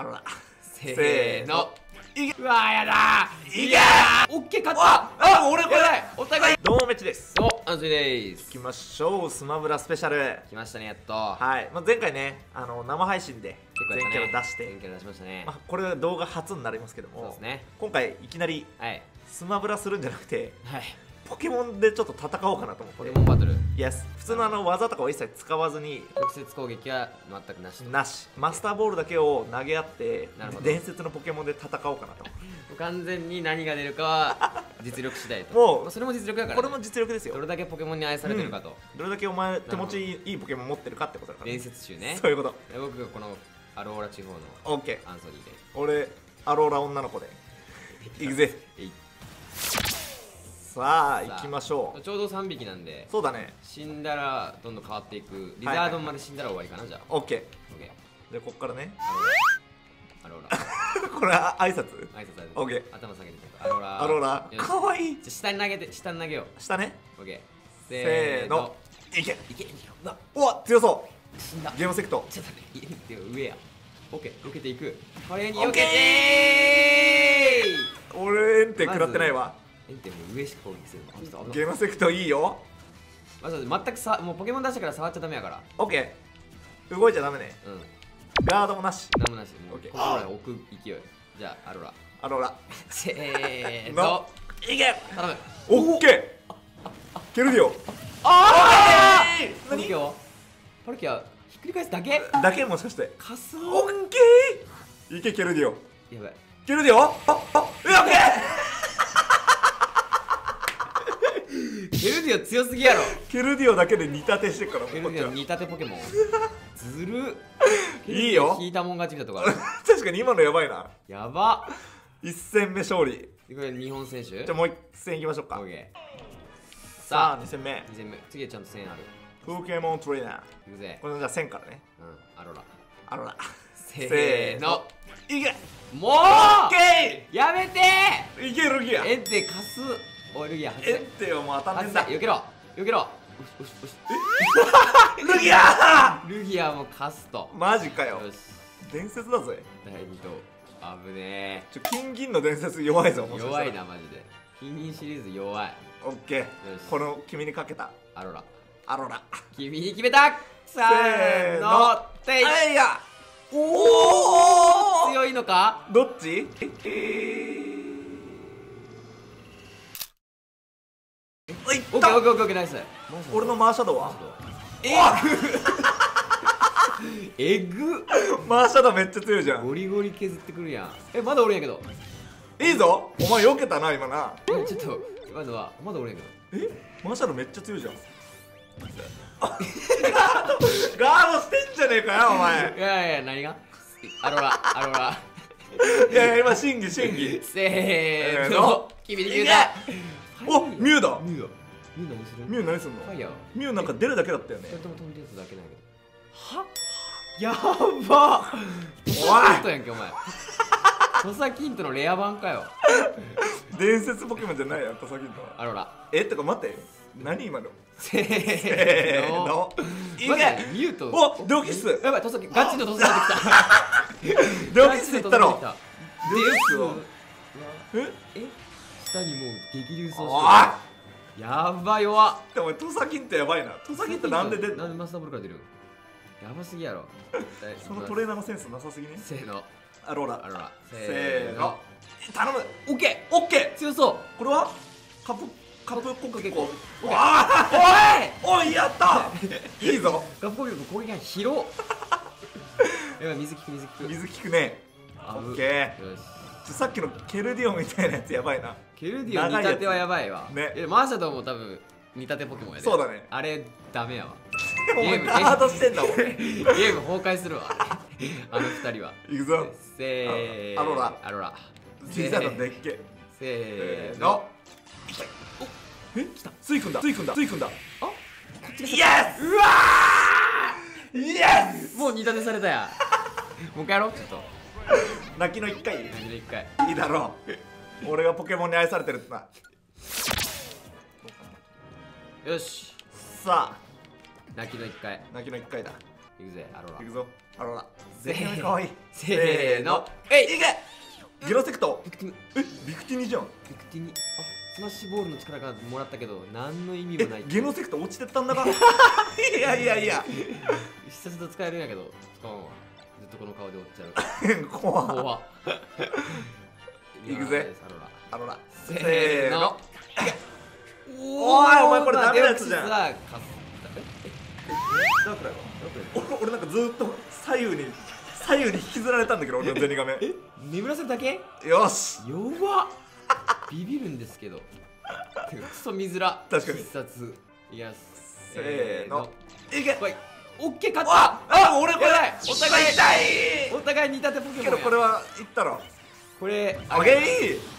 アロラ。せーの。いけ。うわー、やだー。いけー。オッケー、勝った。あ、俺これ。お互い。どうもめちです。どうも、アンジュです。行きましょう、スマブラスペシャル。来ましたね、やっと。はい、まあ、前回ね、生配信で。全キャラ出して。全キャラ出しましたね。まあ、これ動画初になりますけども。そうですね。今回、いきなり。はい。スマブラするんじゃなくて。はい。ポケモンでちょっと戦おうかなと思って。ポケモンバトル。いや、普通の技とかを一切使わずに直接攻撃は全くなしなし、マスターボールだけを投げ合って、伝説のポケモンで戦おうかなと。完全に何が出るかは実力次第と。もうそれも実力だから、これも実力ですよ。どれだけポケモンに愛されてるかと、どれだけお前手持ちいいポケモン持ってるかってことだから。伝説中ね。そういうこと。僕がこのアローラ地方のオッケーアンソニーで、俺アローラ女の子でいくぜ。さあ行きましょう。ちょうど3匹なんで。そうだね。死んだらどんどん変わっていく。リザードンまで死んだら終わりかな。じゃあオッケー。でこっからね、アローラ。これ挨拶。挨拶。オッケー。頭下げてアローラ。アローラかわいい。下に投げて、下に投げよう。下ね。オッケー。せーの。いけいけ。うわ強そう。死んだ。ゲームセクト。ちょっと待って、上や。オッケー。避けていく。これに避けてー。俺エンテ食らってないわ。エンテも上しか攻撃するの。ゲームセクトいいよ。全くさ、もうポケモン出したから触っちゃダメやから。オッケー。動いちゃダメね。うん。ガードもなし。何もなし。オッケー。アローラ置く勢い。じゃあアローラ。アローラ。せーの。いけ。頼む。オッケー。ケルディオ。ああ。何？パルキアひっくり返すだけ？だけもしかして。カスオ。オッケー。いけケルディオ。やばい。ケルディオ。ああ。オッケー。ケルディオ強すぎやろ。ケルディオだけで煮立てしてから。ケルディオ煮立てポケモン。ずる。いいよ。引いたもん勝ちみたいなとこある。確かに今のやばいな。やば。1戦目勝利。これ日本選手。じゃあもう1戦いきましょうか。さあ2戦目。2戦目。次はちゃんと1000ある。ポケモントレーナー。いくぜ。これじゃあ1000からね。うん。アローラ。アローラ。せーの。いけ。もう。やめて。いけるギア。えってかす。おいルギア外せ。エンテよ、もう当たってんだ。避けろ避けろ。ルギアルギアもかすと。マジかよ。伝説だぜ。第2頭あぶねえ。金銀の伝説弱いぞ。弱いなマジで。金銀シリーズ弱い。オッケー。この君にかけたアローラ。アローラ君に決めた。せーの。ていや。おお強いのか。どっち。オッケーオッケーオッケーナイス。俺のマーシャドウはえぐ。マーシャドウめっちゃ強いじゃん。ゴリゴリ削ってくるやん。えまだおるんやけど。いいぞお前避けたな今な。ちょっとまずはまだおるんやけど。えマーシャドウめっちゃ強いじゃん。ガードしてんじゃねえかよお前。いやいや何がアローラアローラ。いやいや今審議審議。せーの君に決めた。おミュウだ。ミュウ何するの。ミュウなんか出るだけだったよね。はやば。おい土佐キントのレア版かよ。伝説ポケモンじゃないやん土佐キントは。アローラ。えとか待って何今の。せーのいけ。ミュウとおドキス。やばい土佐ガチの土佐出てきた。ドキスいったろ。え下にもう激流走してる。やばいわ。でもトサキンってやばいな。トサキンってなんで出るの。なんでマスターボールから出る。やばすぎやろ。そのトレーナーのセンスなさすぎね。せーのアローラアローラ。せーの頼む。オッケーオッケー強そう。これはカプカプコッケコ。おいおいやったいいぞ。カプコッケコ攻撃範囲広。やばい水効く水効く水効くね。オッケーよし。さっきのケルディオみたいなやつやばいな。ケルディオ煮立てはやばいわ。マーシャドウも多分煮立てポケモンやで。そうだね。あれダメやわ。ゲームガードしてんだもん。ゲーム崩壊するわあの二人は。いくぞせーアローラアローラ。小さなでっけせーの。え来た。スイくんだスイくんだスイくんだ。あっイエス。うわイエス。もう煮立てされたや。もう一回やろう。ちょっと泣きの1回。泣きの1回いいだろう。俺がポケモンに愛されてるってな。よしさあ泣きの1回。泣きの1回だ。いくぜ、アローラ。いくぞ、アローラ。絶対かわいい。せーの、えい、いけ。ギロセクト。え、ビクティニじゃん。ビクティニ。スマッシュボールの力がもらったけど何の意味もない。ゲノセクト落ちてったんだから。いやいやいや、必殺で使えるんやけど使わんわ。ずっとこの顔で折っちゃう。怖っ怖っ。いくぜ、アロラ。せーの。おーい、お前これダメなやつじゃん。俺なんかずっと左右に引きずられたんだけど、俺のゼニガメ眠らせるだけ。よし、弱っ。ビビるんですけど。てかクソ見づら。確かに必殺。いや、せーの。いけ。オッケー、勝った。あ、俺これ。お互い痛い。お互い似たてポケモン。けどこれはいったろ。これあげい。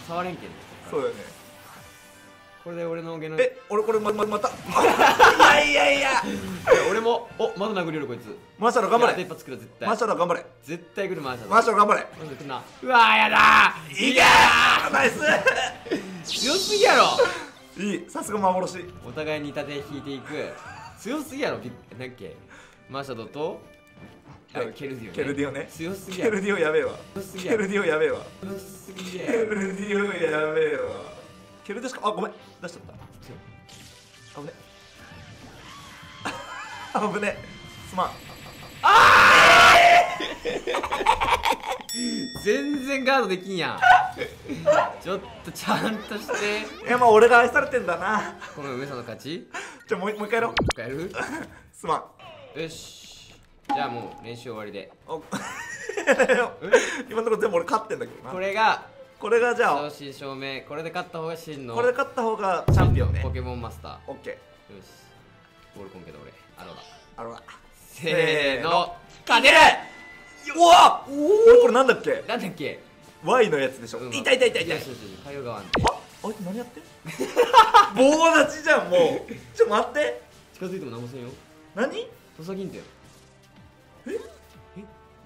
触れんけん。そうだよね。これで俺のゲノ。え、俺これまた。いやいや。俺もまだ殴れるこいつ。マシャロ頑張れ。一発くる絶対。マシャロ頑張れ。絶対くるマシャロ。マシャロ頑張れ。うわーやだー。いけー。ナイス。強すぎやろ。いい、さすが幻。お互いに盾引いていく。強すぎやろ。なんっけ、マシャドとケルディオね。ケルディオね。強すぎやろ。ケルディオやべえわ。ケルディオやべえわ。強すぎやろ。ケルディオやべえわ。ケルディしか、あ、ごめん、出しちゃった。あぶね。あぶね。すまん。あー！全然ガードできんやん。ちょっとちゃんとして。いや、まあ俺が愛されてんだな、この上さんの勝ち。じゃあもう一回やろう。もう一回やる。すまん。よし、じゃあもう練習終わりで。今のところ全部俺勝ってんだけどな。これがじゃあ正真正銘、これで勝った方が真の、これで勝った方がチャンピオンね、ポケモンマスター。オッケー。よし、ボールコンけど俺アロラ。せーの、勝てる。うわっ、これなんだっけ Y のやつでしょ。痛い。かよがわんで。あいつ何やってん。棒立ちじゃん、もう。ちょっと待って、近づいても何もせんよ。何、土佐銀だよ。え、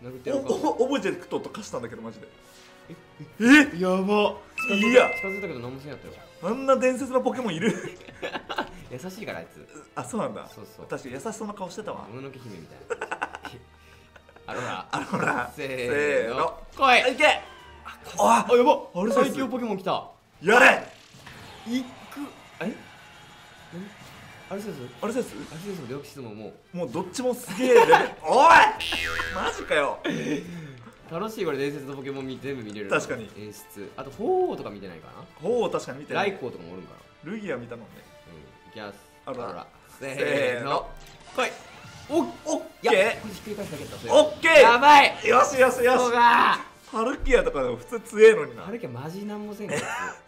殴ってやろうか。オブジェクトと化したんだけどマジで。え、やば。いや、近づいたけど何もせんやったよ。あんな伝説のポケモンいる。優しいからあいつ。あ、そうなんだ。そう、確かに優しそうな顔してたわ。もののけ姫みたいな。アローラ。せーの、来い。いけ。あ、やばっ、あれ最強ポケモン来た。やれ。いく。え？アルセウスのデオキシズももうどっちもすげえレベル。おい、マジかよ。楽しい、これ伝説のポケモン全部見れる。確かに演出。あと鳳凰とか見てないかな。鳳凰確かに見てない。ライコウとかもおるんかな。ルギア見たもんね。うん、いきます。アローラ。せーの、来い。オッケー。これひっくり返すだけだった。オッケー。やばい。よし。パルキアとかでも普通強えのにな。パルキアマジなんもせんか。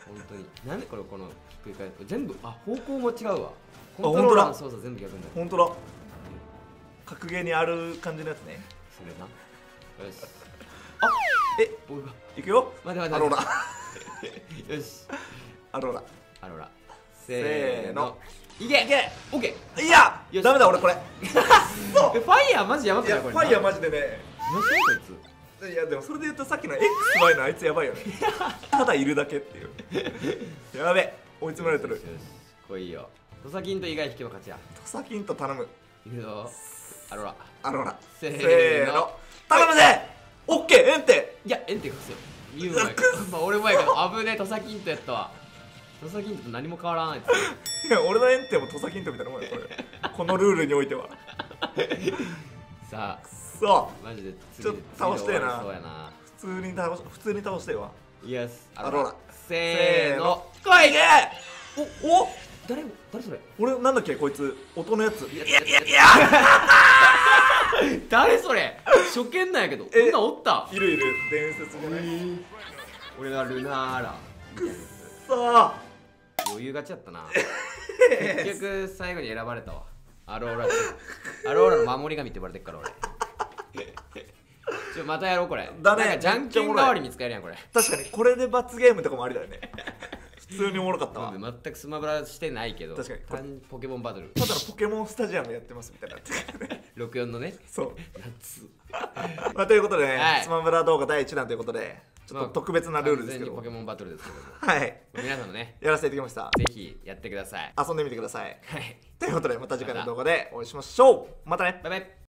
本当に。なんでこれこのひっくり返す。全部、あ、方向も違うわ。コントローラーの操作全部逆になる。本当だ。格ゲーにある感じのやつね。それな。よし。あ、え、ボールが。いくよ。待て。よし。アローラ。せーの。いけ。オッケー。いや、ダメだ俺これ。ファイヤーマジやばくないこれ。ファイヤーマジでね。いや、でもそれで言うとさっきの XY のあいつやばいよね。ただいるだけっていう。やべ、追い詰められてる。来いよ。土佐金と以外引けば勝ちや。土佐金と頼む。いくぞ。アローラ。せーの。頼むぜ。オッケー、エンテ。いや、エンテ勝つよ。言うまい。まあ俺前から危ねえ、土佐金とやったわ。土佐金と何も変わらない。いや、俺のエンテも土佐金とみたいなもんよこれ。このルールにおいては。さあ、くそマジでちょっと倒してえな。普通に倒してえわ。イエス。アローラ。せーの、来い。お誰それ。俺なんだっけこいつ、音のやつ。いや。誰それ。初見なんやけど。こんなおった。いる伝説じゃない。俺がルナーラ。くっそ。余裕勝ちやったな。結局最後に選ばれたわ。アローラの守り神って呼ばれてっから俺。またやろうこれ。だね。じゃんけん代わりに使えるやんこれ。確かにこれで罰ゲームとかもありだよね。普通におもろかったわ。全くスマブラしてないけど。確かに。ポケモンバトル。ただのポケモンスタジアムやってますみたいな。64のね。そう。夏。まあということでね、スマブラ動画第1弾ということで、ちょっと特別なルールですけど。ポケモンバトルですけども。はい。皆さんのね、やらせていただきました。ぜひやってください。遊んでみてください。はい。ということでまた次回の動画でお会いしましょう。またね。バイバイ。